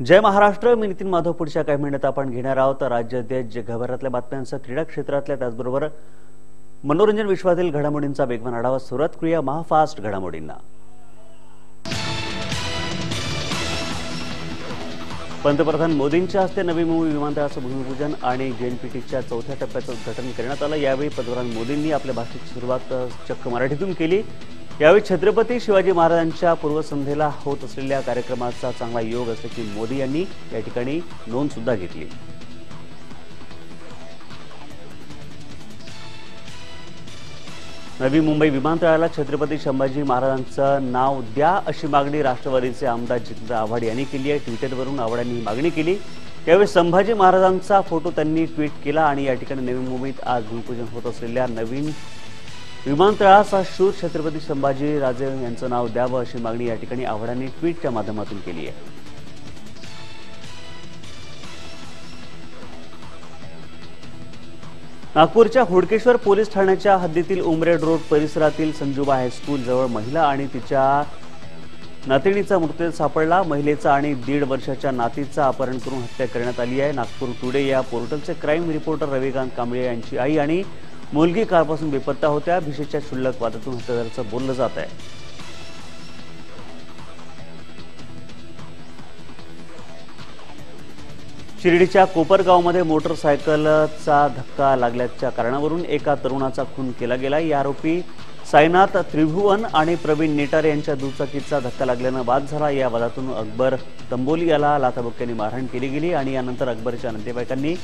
जय महाराष्ट्र। मी नितीन माधव। पुढच्या काही मिनिटात आपण घेणार आहोत राज्यातील जगभरातल्या बातम्यांसह क्रीडा क्षेत्रातल्या त्याचबरोबर मनोरंजन विश्वातील घडामोडींचा वेगवान आढावा। सुरुवात करूया महाफास्ट घडामोडींना। पंतप्रधान मोदींच्या हस्ते नवी मुंबई विमानतळाचं भूमिपूजन आणि जेएनपीटीच्या चौथ्या टप्प्याचं उद्घाटन करण्यात आलं। यावेळी पंतप्रधान मोदींनी आपल्या भाषणाची सुरुवात चक्क मराठीतून केली। यावेळी छत्रपती शिवाजी महाराजांच्या पूर्वसंध्येला होत असलेल्या कार्यक्रमाचा चांगला योग असल्याची मोदी यांनी या ठिकाणी नोंद सुद्धा घेतली। नवी मुंबई विमानतळाला छत्रपती संभाजी महाराजांचं नाव द्या अशी मागणी राष्ट्रवादीचे आमदार जितेंद्र आव्हाड यांनी केली आहे। ट्विटरवरून आव्हाडांनी ही मागणी केली। यावेळी संभाजी महाराजांचा फोटो त्यांनी ट्विट केला आणि या ठिकाणी नवी मुंबईत आज भूमिपूजन होत असलेल्या नवीन विमानतळाचा शूर छत्रपती संभाजी राजे यांचं नाव द्यावं अशी मागणी या ठिकाणी आव्हाडांनी ट्विटच्या माध्यमातून केली आहे। नागपूरच्या हुडकेश्वर पोलीस ठाण्याच्या हद्दीतील उमरेड रोड परिसरातील संजूबा हायस्कूल जवळ महिला आणि तिच्या नातनीचा मृतदेह सापडला। महिलेचा आणि 1.5 वर्षाच्या नातीचा अपहरण करून हत्या करण्यात आली आहे। नागपूर टुडे या पोर्टलचे क्राईम रिपोर्टर रविकांत कांबळे यांची आई आणि मुलगी कालपासून बेपत्ता होत्या। भिशेच्या क्षुल्लक वादातून हत्याराचं बोललं जात आहे। शिर्डीच्या कोपरगावमध्ये मोटरसायकलचा धक्का लागल्याच्या कारणावरून एका तरुणाचा खून केला गेला। या आरोपी सायनाथ त्रिभुवन आणि प्रवीण नेटार यांच्या दुचाकीचा धक्का लागल्यानं वाद झाला। या वादातून अकबर तंबोली याला लाथाबुक्क्यांनी मारहाण केली गेली आणि यानंतर अकबरच्या नातेवाईकांनी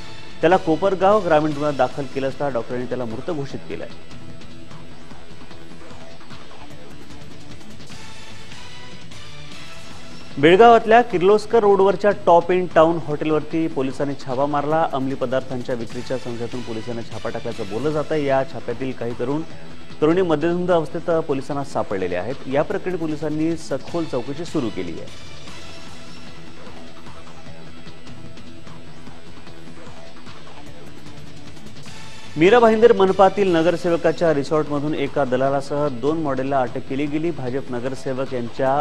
त्याला कोपरगाव ग्रामीण रुग्णालयात दाखल केलं असता डॉक्टरांनी त्याला मृत घोषित केलं आहे। बेळगावातल्या किर्लोस्कर रोडवरच्या टॉप इन टाउन हॉटेलवरती पोलिसांनी छापा मारला। अंमली पदार्थांच्या विक्रीच्या संशयातून पोलिसांनी छापा टाकल्याचं बोललं जातं। या छाप्यातील काही तरुणी मद्यधुंद अवस्थेत पोलिसांना सापडलेले आहेत। या प्रकरणी पोलिसांनी सखोल चौकशी सुरू केली आहे। मीरा भाईंदर मनपातील नगरसेवकाच्या रिसॉर्टमधून एका दलालासह 2 मॉडेलला अटक केली गेली। भाजप नगरसेवक यांच्या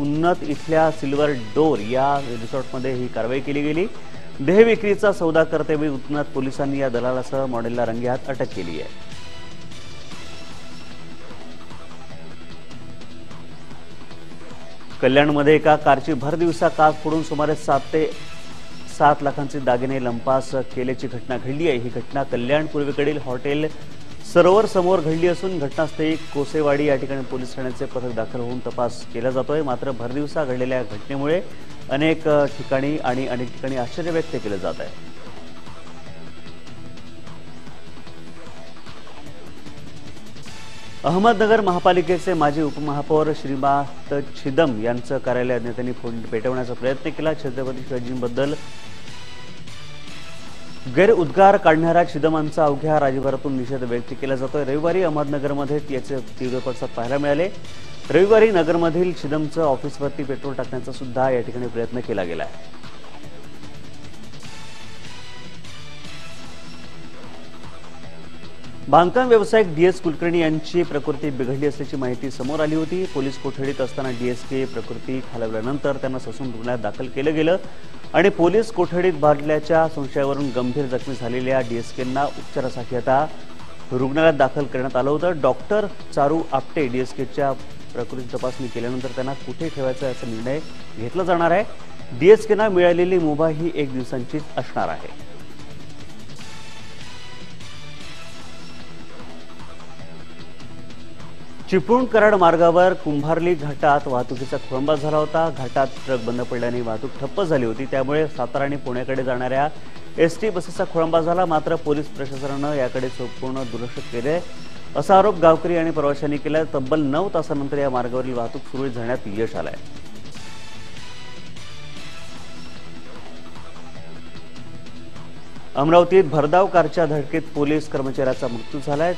उन्नत इथल्या सिल्वर डोर या रिसॉर्टमध्ये ही कारवाई केली गेली। देह विक्रीचा सौदा करतेवेळी उन्नत पोलिसांनी या दलालासह मॉडेलला रंगेहात अटक केली आहे। कल्याणमध्ये एका कारची भरदिवसा काच फोडून सुमारे 7 ते 7 लाखांचे दागिने लंपास केल्याची घटना घडली आहे। ही घटना कल्याण पूर्वेकडील हॉटेल सरोवर समोर घडली असून घटनास्थळी कोसेवाडी या ठिकाणी पोलीस ठाण्याचे पथक दाखल होऊन तपास केला जातोय। मात्र भरदिवसा घडलेल्या घटनेमुळे अनेक ठिकाणी आश्चर्य व्यक्त केलं जात आहे। अहमदनगर महापालिकेचे माजी उपमहापौर श्रीमंत छिदम यांचं कार्यालय अज्ञातांनी पेटवण्याचा प्रयत्न केला। छत्रपती शिवाजींबद्दल गैरउद्गार काढणाऱ्या छिदमांचा अवघ्या राज्यभरातून निषेध व्यक्त केला जातोय। रविवारी अहमदनगरमध्ये याचे तीव्र प्रतिसाद पाहायला मिळाले। रविवारी नगरमधील छिदमचं ऑफिसवरती पेट्रोल टाकण्याचा सुद्धा या ठिकाणी प्रयत्न केला गेला आहे। बांधकाम व्यावसायिक DS कुलकर्णी यांची प्रकृती बिघडली असल्याची माहिती समोर आली होती। पोलीस कोठडीत असताना DSK प्रकृती खालावल्यानंतर त्यांना ससून रुग्णालयात दाखल केलं गेलं आणि पोलीस कोठडीत बांधल्याच्या संशयावरून गंभीर जखमी झालेल्या DSKंना उपचारासाठी आता रुग्णालयात दाखल करण्यात आलं होतं। डॉक्टर चारू आपटे DSKच्या प्रकृती तपासणी केल्यानंतर त्यांना कुठे ठेवायचा याचा निर्णय घेतला जाणार आहे। DSKंना मिळालेली मुभा ही 1 दिवसांचीच असणार आहे। चिपळूण कराड मार्गावर कुंभारली घाटात वाहतुकीचा खोळंबा झाला होता। घाटात ट्रक बंद पडल्याने वाहतूक ठप्प झाली होती। त्यामुळे सातारा आणि पुण्याकडे जाणाऱ्या ST बसेसचा खोळंबा झाला। मात्र पोलीस प्रशासनानं याकडे संपूर्ण दुर्लक्ष केले असा आरोप गावकरी आणि प्रवाशांनी केला। तब्बल 9 तासानंतर या मार्गावरील वाहतूक सुरळीत झाण्यात यश आलं आहे। अमरावतीत भरधाव कारच्या धडकेत पोलीस कर्मचाऱ्याचा मृत्यू झालाय।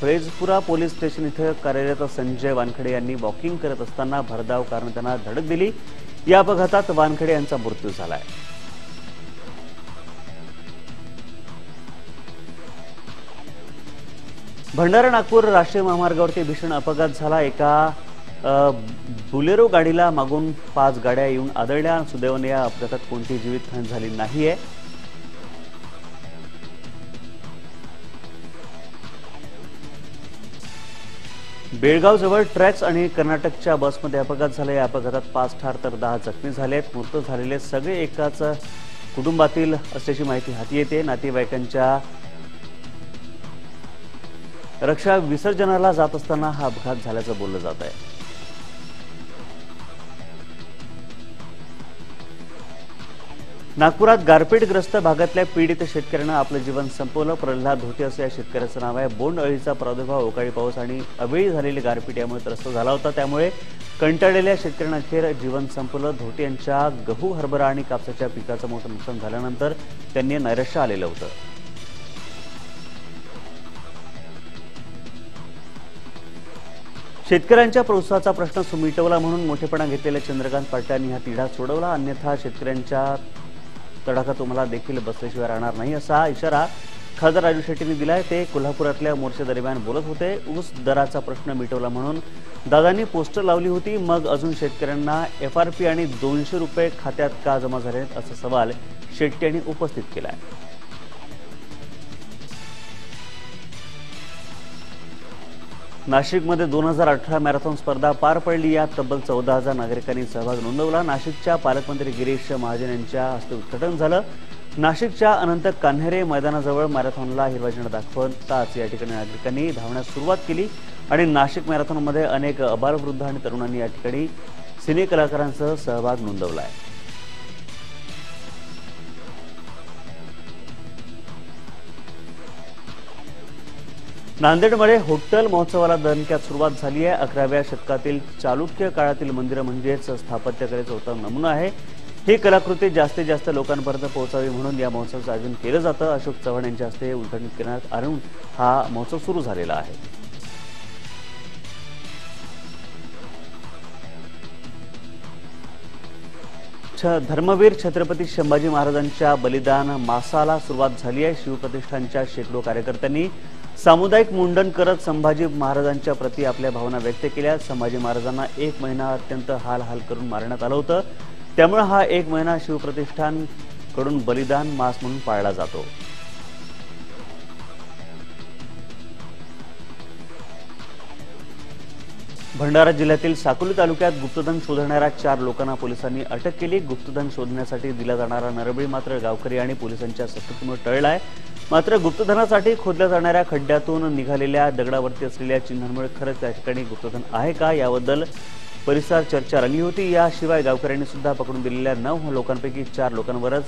फ्रेजपुरा पोलीस स्टेशन इथे कार्यरत संजय वानखडे यांनी वॉकिंग करत असताना भरधाव कारने त्यांना धडक दिली। या अपघातात वानखडे यांचा मृत्यू झालाय। भंडारा नागपूर राष्ट्रीय महामार्गावरती भीषण अपघात झाला। एका बुलेरो गाडीला मागून 5 गाड्या येऊन आदळल्या। सुदैवाने या अपघातात कोणती जीवितहानी झाली नाहीये। बेळगाव जवळ ट्रॅक्स आणि कर्नाटकच्या बसमध्ये अपघात झाला। या अपघातात 5 ठार तर 10 जखमी झाले। मृत झालेले सगळे एकाच कुटुंबातील असल्याची माहिती हाती येते। नातेवाईकांच्या रक्षा विसर्जनाला जात असताना हा अपघात झाल्याचं बोललं जात आहे। नागपुरात गारपीटग्रस्त भागातल्या पीडित शेतकऱ्यांना आपलं जीवन संपवलं। प्रल्हाद धोटे असं या शेतकऱ्याचं नाव आहे। बोंड अळीचा प्रादुर्भाव, अवकाळी पाऊस आणि अवेळी झालेली गारपीट यामुळे त्रस्त झाला होता। त्यामुळे कंटाळलेल्या शेतकऱ्यांना अखेर जीवन संपवलं। धोटे यांच्या गहू, हरभरा आणि कापसाच्या पिकाचं मोठं नुकसान झाल्यानंतर त्यांनी नैराश्य आलेलं होतं। शेतकऱ्यांच्या प्रोत्साहनाचा प्रश्न सुमिटवला म्हणून मोठेपणा घेतलेले चंद्रकांत पाटलांनी हा तिढा सोडवला। अन्यथा शेतकऱ्यांच्या तडाखा तुम्हाला देखील बसल्याशिवाय राहणार नाही असा इशारा खासदार राजू शेट्टींनी दिलाय। ते कोल्हापुरातल्या मोर्चादरम्यान बोलत होते। ऊस दराचा प्रश्न मिटवला म्हणून दादांनी पोस्टर लावली होती। मग अजून शेतकऱ्यांना FRP आणि 200 रुपये खात्यात का जमा झाले असा सवाल शेट्टी यांनी उपस्थित केला आहे। नाशिकमध्ये 2018 मॅरेथॉन स्पर्धा पार पडली। यात तब्बल 14,000 नागरिकांनी सहभाग नोंदवला। नाशिकच्या पालकमंत्री गिरीश महाजन यांच्या हस्ते उद्घाटन झालं। नाशिकच्या अनंत कान्हेरे मैदानाजवळ मॅरेथॉनला हिरवा झेंडा दाखवताच या ठिकाणी नागरिकांनी धावण्यास सुरुवात केली आणि नाशिक मॅरेथॉनमध्ये अनेक बालवृद्ध आणि तरुणांनी या ठिकाणी सिने कलाकारांसह सहभाग नोंदवला आहे। नांदेडमध्ये होट्टल महोत्सवाला दणक्यात सुरुवात झाली आहे। 11व्या शतकातील चालुक्य काळातील मंदिर म्हणजेच स्थापत्यकलेचा उत्तम नमुना आहे। ही कलाकृती जास्तीत जास्त लोकांपर्यंत पोहोचावी म्हणून या महोत्सवाचं आयोजन केलं जातं। अशोक चव्हाण यांच्या हस्ते उद्घाटन करण्यात आलं। हा महोत्सव सुरू झालेला आहे। धर्मवीर छत्रपती संभाजी महाराजांच्या बलिदान मासाला सुरुवात झाली आहे। शिवप्रतिष्ठानच्या शेकडो कार्यकर्त्यांनी सामुदायिक मुंडन करत संभाजी महाराजांच्या प्रति आपल्या भावना व्यक्त केल्या। संभाजी महाराजांना 1 महिना अत्यंत हाल करून मारण्यात आलं होतं। त्यामुळे हा 1 महिना शिवप्रतिष्ठान कडून बलिदान मास म्हणून पाळला जातो। भंडारा जिल्ह्यातील साकोली तालुक्यात गुप्तधन शोधणाऱ्या 4 लोकांना पोलिसांनी अटक केली। गुप्तधन शोधण्यासाठी दिला जाणारा नरबळी मात्र गावकरी आणि पोलिसांच्या सतर्कतेमुळे टळला आहे। मात्र गुप्तधनासाठी खोदल्या जाणाऱ्या खड्ड्यातून निघालेल्या दगडावरती असलेल्या चिन्हांमुळे खरंच त्या ठिकाणी गुप्तधन आहे का याबद्दल परिसर चर्चा रंगली होती। याशिवाय गावकऱ्यांनी सुद्धा पकडून दिलेल्या 9 लोकांपैकी 4 लोकांवरच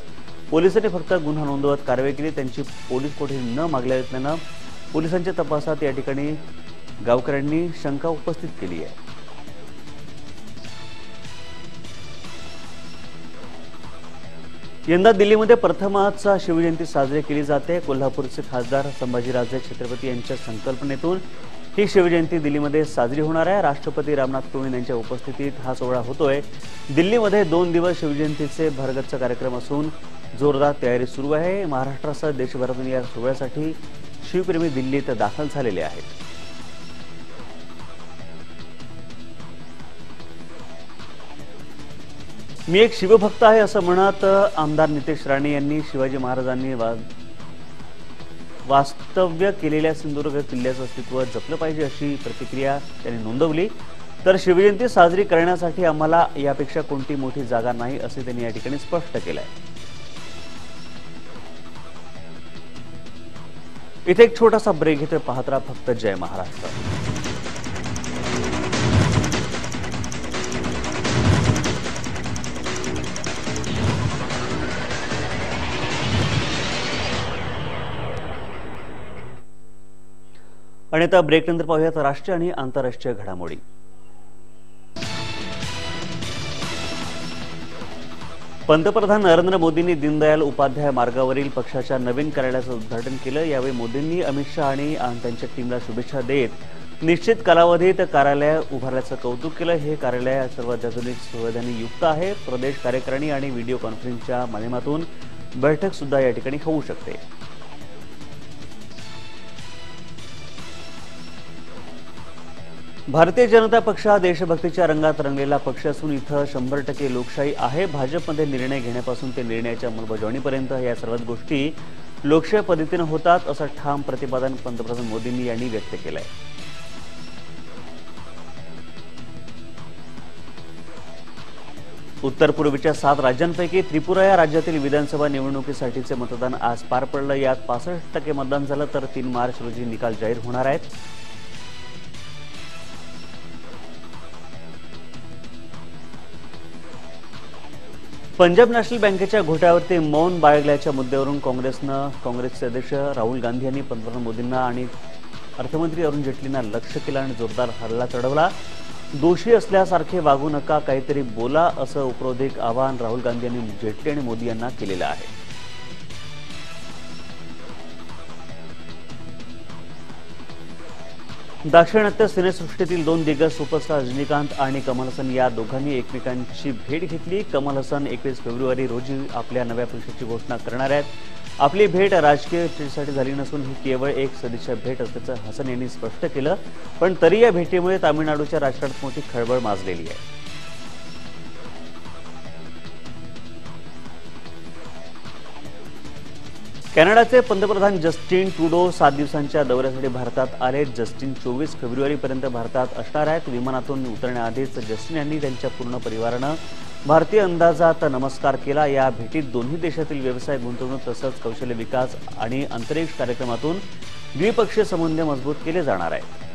पोलिसांनी फक्त गुन्हा नोंदवत कारवाई केली। त्यांची पोलीस कोठडी न मागल्या असल्यानं पोलिसांच्या तपासात या ठिकाणी गावकऱ्यांनी शंका उपस्थित केली आहे। यंदा दिल्लीमध्ये प्रथमच शिवजयंती साजरी केली जाते। कोल्हापूरचे खासदार संभाजीराजे छत्रपती यांच्या संकल्पनेतून ही शिवजयंती दिल्लीमध्ये साजरी होणार आहे। राष्ट्रपती रामनाथ कोविंद यांच्या उपस्थितीत हा सोहळा होतोय। दिल्लीमध्ये 2 दिवस शिवजयंतीचे भरगच्च कार्यक्रम असून जोरदार तयारी सुरू आहे। महाराष्ट्रासह देशभरातून या सोहळ्यासाठी शिवप्रेमी दिल्लीत दाखल झालेले आहेत। मी एक शिवभक्त आहे असं म्हणत आमदार नितेश राणे यांनी शिवाजी महाराजांनी वास्तव्य केलेल्या सिंधुदुर्ग किल्ल्याचं अस्तित्व जपलं पाहिजे अशी प्रतिक्रिया त्यांनी नोंदवली। तर शिवजयंती साजरी करण्यासाठी आम्हाला यापेक्षा कोणती मोठी जागा नाही असे त्यांनी या ठिकाणी स्पष्ट केलं आहे। इथे एक छोटासा ब्रेक घेतोय। पाहत राहा फक्त जय महाराष्ट्र। आणि आता ब्रेकनंतर पाहूयात राष्ट्रीय आणि आंतरराष्ट्रीय घडामोडी। पंतप्रधान नरेंद्र मोदींनी दीनदयाल उपाध्याय मार्गावरील पक्षाच्या नवीन कार्यालयाचं उद्घाटन केलं। यावेळी मोदींनी अमित शाह आणि त्यांच्या टीमला शुभेच्छा देत निश्चित कालावधीत कार्यालय उभारल्याचं कौतुक केलं। हे कार्यालय सर्व आधुनिक सुविधांनी युक्त आहे। प्रदेश कार्यकारिणी आणि व्हिडिओ कॉन्फरन्सच्या माध्यमातून बैठक सुद्धा या ठिकाणी होऊ शकते। भारतीय जनता पक्ष हा देशभक्तीच्या रंगात रंगलेला पक्ष असून इथे 100% लोकशाही आहे। भाजपमध्ये निर्णय घेण्यापासून ते निर्णयाच्या अंमलबजावणीपर्यंत या सर्वच गोष्टी लोकशाही पद्धतीने होतात असं ठाम प्रतिपादन पंतप्रधान मोदींनी यांनी व्यक्त केलंय। उत्तर पूर्वीच्या 7 राज्यांपैकी त्रिपुरा या राज्यातील विधानसभा निवडणुकीसाठीचे मतदान आज पार पडलं। यात 65% मतदान झालं तर 3 मार्च रोजी निकाल जाहीर होणार आहेत। पंजाब नॅशनल बँकेच्या घोटाळ्यावरती मौन बाळगल्याच्या मुद्द्यावरून काँग्रेसचे अध्यक्ष राहुल गांधी यांनी पंतप्रधान मोदींना आणि अर्थमंत्री अरुण जेटलींना लक्ष्य केलं आणि जोरदार हल्ला चढवला। दोषी असल्यासारखे वागू नका, काहीतरी बोला असं उपरोधिक आवाहन राहुल गांधी यांनी जेटली आणि मोदी यांना केलेलं आहे। दाक्षिणात्य सिनेसृष्टीतील 2 दिग्गज सुपरस्टार रजनीकांत आणि कमल हसन या दोघांनी एकमेकांची भेट घेतली। कमल हसन 21 फेब्रुवारी रोजी आपल्या नव्या प्रेमाची घोषणा करणार आहेत। आपली भेट राजकीय चर्चेसाठी झाली नसून ही केवळ एक सदिच्छा भेट असल्याचं हसन यांनी स्पष्ट केलं। पण तरी या भेटीमुळे तामिळनाडूच्या राजकारणात मोठी खळबळ माजलेली आहे। कॅनडाचे पंतप्रधान जस्टिन ट्रुडो 7 दिवसांच्या दौऱ्यासाठी भारतात आले। जस्टिन 24 फेब्रुवारीपर्यंत भारतात असणार आहेत। विमानातून उतरण्याआधीच जस्टिन यांनी त्यांच्या पूर्ण परिवारानं भारतीय अंदाजात नमस्कार केला। या भेटीत दोन्ही देशातील व्यवसाय गुंतवणूक तसंच कौशल्य विकास आणि अंतरिक्ष कार्यक्रमातून द्विपक्षीय संबंध मजबूत केले जाणार आहेत।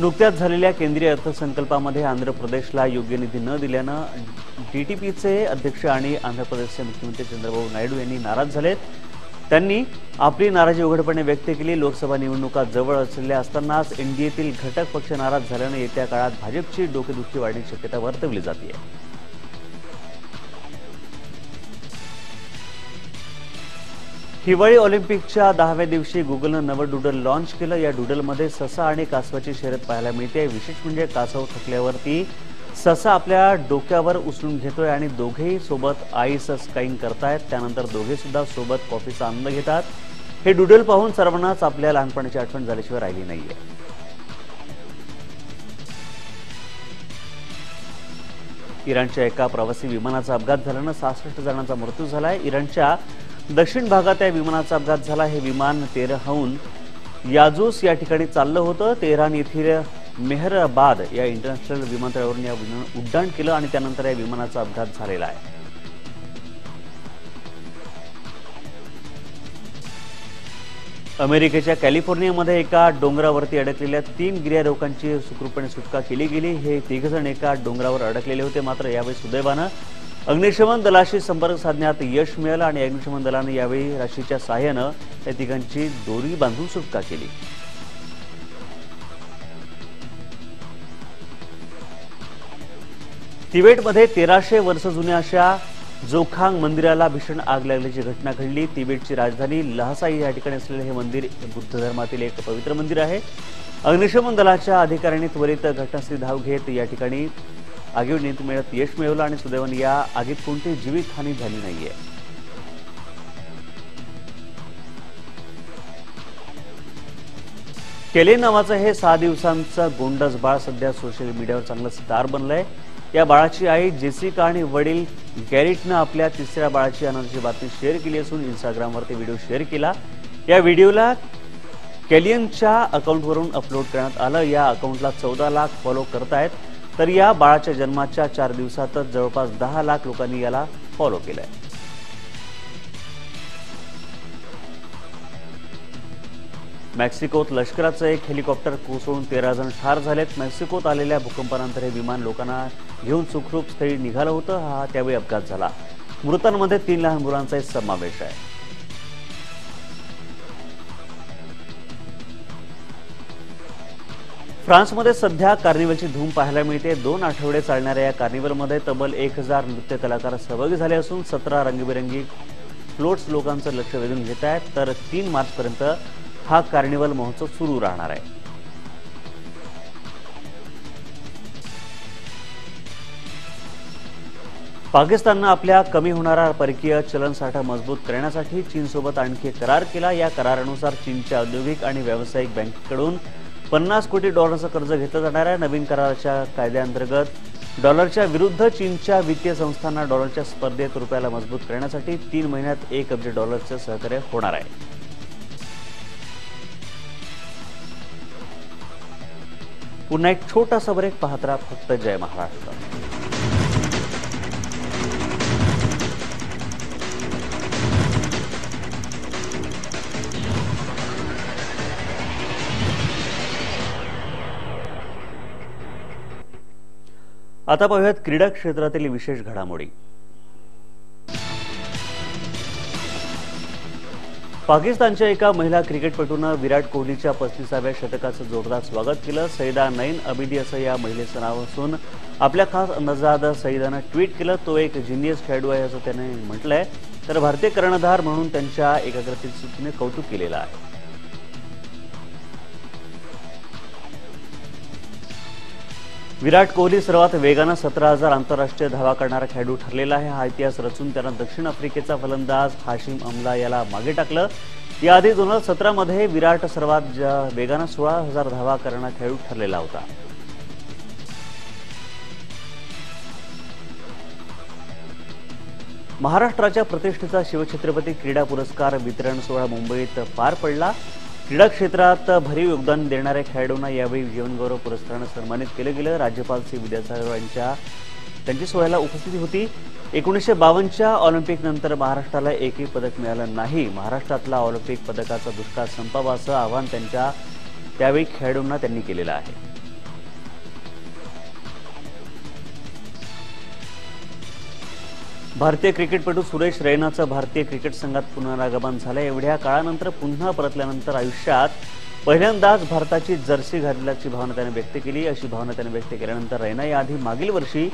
नुकत्याच झालेल्या केंद्रीय अर्थसंकल्पामध्ये आंध्र प्रदेशला योग्य निधी न दिल्याने डीटीपीचे अध्यक्ष आणि आंध्र प्रदेशचे मुख्यमंत्री चंद्रबाबू नायडू यांनी नाराज झालेत। त्यांनी आपली नाराजी उघडपणे व्यक्त केली। लोकसभा निवडणुका जवळ असलेल्या असतानाच एनडीएतील घटक पक्ष नाराज झाल्याने येत्या काळात भाजपची डोकेदुखी वाढण्याची शक्यता वर्तवली जाते। हिवाळी ऑलिम्पिकच्या 10व्या दिवशी गुगलने नवं डूडल लॉन्च केलं। या डूडलमध्ये ससा आणि कासवाची शर्यत पाहायला मिळते। विशेष म्हणजे कासव थकल्यावरती ससा आपल्या डोक्यावर उचलून घेतोय आणि दोघेही सोबत आईस स्काईंग करतायत। त्यानंतर दोघे सुद्धा सोबत कॉफीचा आनंद घेतात। हे डूडल पाहून सर्वांनाच आपल्या लहानपणाची आठवण झाल्याशिवाय राहिली नाहीये। इराणच्या एका प्रवासी विमानाचा अपघात झाल्याने 66 जणांचा मृत्यू झालाय। इराणच्या दक्षिण भागात या विमानाचा अपघात झाला। हे विमान तेहरानहून याजूस या ठिकाणी चाललं होतं। तेहरान येथील मेहराबाद या इंटरनॅशनल विमानतळावरून या विमानाने उड्डाण केलं आणि त्यानंतर या विमानाचा अपघात झालेला आहे। अमेरिकेच्या कॅलिफोर्नियामध्ये एका डोंगरावरती अडकलेल्या 3 गिर्यारोहकांची सुखरूपपणे सुटका केली गेली। हे 3 जण एका डोंगरावर अडकलेले होते, मात्र यावेळी सुदैवानं अग्निशमन दलाशी संपर्क साधण्यात यश मिळालं आणि अग्निशमन दलाने यावेळी रशीच्या सहाय्यानं या तिघांची दोरी बांधून सुटका केली। तिबेटमध्ये 1300 वर्ष जुन्या अशा जोखांग मंदिराला भीषण आग लागल्याची घटना घडली। तिबेटची राजधानी लहासाई या ठिकाणी असलेले हे मंदिर बुद्ध धर्मातील एक पवित्र मंदिर आहे। अग्निशमन दलाच्या अधिकाऱ्यांनी त्वरित घटनास्थळी धाव घेत या ठिकाणी आगीवर नियंत्रण मिळवण्यात यश मिळवलं आणि सुदैवाने या आगीत कोणतीही जीवितहानी झाली नाहीये। केले नावाचं हे 6 दिवसांचं गोंडस बाळ सध्या सोशल मीडियावर चांगलं स्टार बनलंय। या बाळाची आई जेसिका आणि वडील गॅरेटनं आपल्या 3ऱ्या बाळाची अनाथाची बातमी शेअर केली असून इंस्टाग्रामवरती व्हिडिओ शेअर केला। या व्हिडिओला केलियनच्या अकाउंटवरून अपलोड करण्यात आलं। या अकाउंटला 14 लाख फॉलो करतायत, तर या बाळाच्या जन्माच्या 4 दिवसातच जवळपास 10 लाख लोकांनी याला फॉलो केलंय। मेक्सिकोत लष्कराचं एक हेलिकॉप्टर कोसळून 13 जण ठार झालेत। मेक्सिकोत आलेल्या भूकंपानंतर हे विमान लोकांना घेऊन सुखरूप स्थळी निघालं होतं। हा त्यावेळी अपघात झाला। मृतांमध्ये 3 लहान मुलांचाही समावेश आहे। फ्रान्समध्ये सध्या कार्निवलची धूम पाहायला मिळते। 2 आठवडे चालणाऱ्या या कार्निवलमध्ये तब्बल 1000 नृत्य कलाकार सहभागी झाले असून 17 रंगीबेरंगी फ्लोट्स लोकांचं लक्ष वेधून घेत आहेत। तर 3 मार्चपर्यंत हा कार्निवल महोत्सव सुरू राहणार आहे। पाकिस्तानने आपल्या कमी होणारा परकीय चलनसाठा मजबूत करण्यासाठी चीन सोबत आणखी करार केला। या करारानुसार चीनच्या औद्योगिक आणि व्यावसायिक बँकेकडून 50 कोटी डॉलरचं कर्ज घेतलं जाणार आहे। नवीन कराराच्या कायद्यांतर्गत डॉलरच्या विरुद्ध चीनच्या वित्तीय संस्थांना डॉलरच्या स्पर्धेत रुपयाला मजबूत करण्यासाठी 3 महिन्यात 1 अब्ज डॉलरचं सहकार्य होणार आहे। पुन्हा एक छोटा सा ब्रेक, पाहत रहा फक्त जय महाराष्ट्र। आता पाहूयात क्रीडा क्षेत्रातील विशेष घडामोडी। पाकिस्तानच्या एका महिला क्रिकेटपटूने विराट कोहलीच्या 35व्या षटकाचं जोरदार स्वागत केलं। सईदा नईन अबिदी असं या महिलेचं नाव असून आपल्या खास अंदाजात सईदानं ट्विट केलं, तो एक जिनियस खेळाडू आहे असं त्याने म्हटलंय। तर भारतीय कर्णधार म्हणून त्यांच्या एकाग्रतेने कौतुक केलेलं आहे। विराट कोहली सर्वात वेगानं 17,000 आंतरराष्ट्रीय धावा करणारा खेळाडू ठरलेला आहे। हा इतिहास रचून त्यानं दक्षिण आफ्रिकेचा फलंदाज हाशिम अमला याला मागे टाकलं। याआधी 2017 मध्ये विराट सर्वात वेगानं 16,000 धावा करणारा खेळाडू ठरलेला होता। महाराष्ट्राच्या प्रतिष्ठेचा शिवछत्रपती क्रीडा पुरस्कार वितरण सोहळा मुंबईत पार पडला। क्रीडा क्षेत्रात भरीव योगदान देणाऱ्या खेळाडूंना यावेळी जीवनगौरव पुरस्काराने सन्मानित केले गेले। राज्यपाल सी विद्यासागर यांच्या त्यांची सोहळ्याला उपस्थिती होती। 1952च्या ऑलिम्पिक नंतर महाराष्ट्राला एकही पदक मिळालं नाही। महाराष्ट्रातला ऑलिम्पिक पदकाचा दुष्काळ संपावा असं आवाहन त्यांच्या त्यावेळी खेळाडूंना त्यांनी केलेलं आहे। भारतीय क्रिकेटपटू सुरेश रैनाचं भारतीय क्रिकेट संघात पुनरागमन झालं। एवढ्या काळानंतर पुन्हा परतल्यानंतर आयुष्यात पहिल्यांदाच भारताची जर्सी घातल्याची भावना त्याने व्यक्त केली। अशी भावना त्याने व्यक्त केल्यानंतर रैना याआधी मागील वर्षी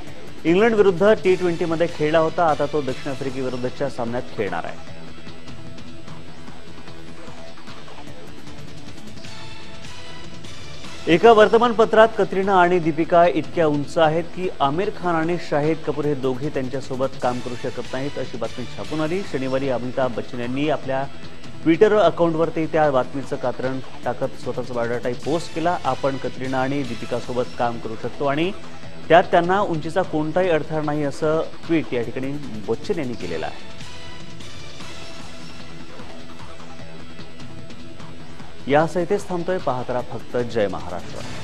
इंग्लंड विरुद्ध T20 मध्ये खेळला होता। आता तो दक्षिण आफ्रिकेविरुद्धच्या सामन्यात खेळणार आहे। एका वर्तमानपत्रात कतरीना आणि दीपिका इतक्या उंच आहेत की आमिर खान आणि शाहिद कपूर हे दोघे त्यांच्यासोबत काम करू शकत नाहीत, अशी बातमी छापून आली। शनिवारी अमिताभ बच्चन यांनी आपल्या ट्विटर अकाउंटवरती त्या बातमीचं कात्रण टाकत स्वतःचा बायोडाटा पोस्ट केला। आपण कतरीना आणि दीपिकासोबत काम करू शकतो आणि त्यात त्यांना उंचीचा कोणताही अडथळा नाही, असं ट्विट या ठिकाणी बच्चन यांनी केलेलं आहे। या सहितच थांबतोय, पाहत रहा फक्त जय महाराष्ट्र।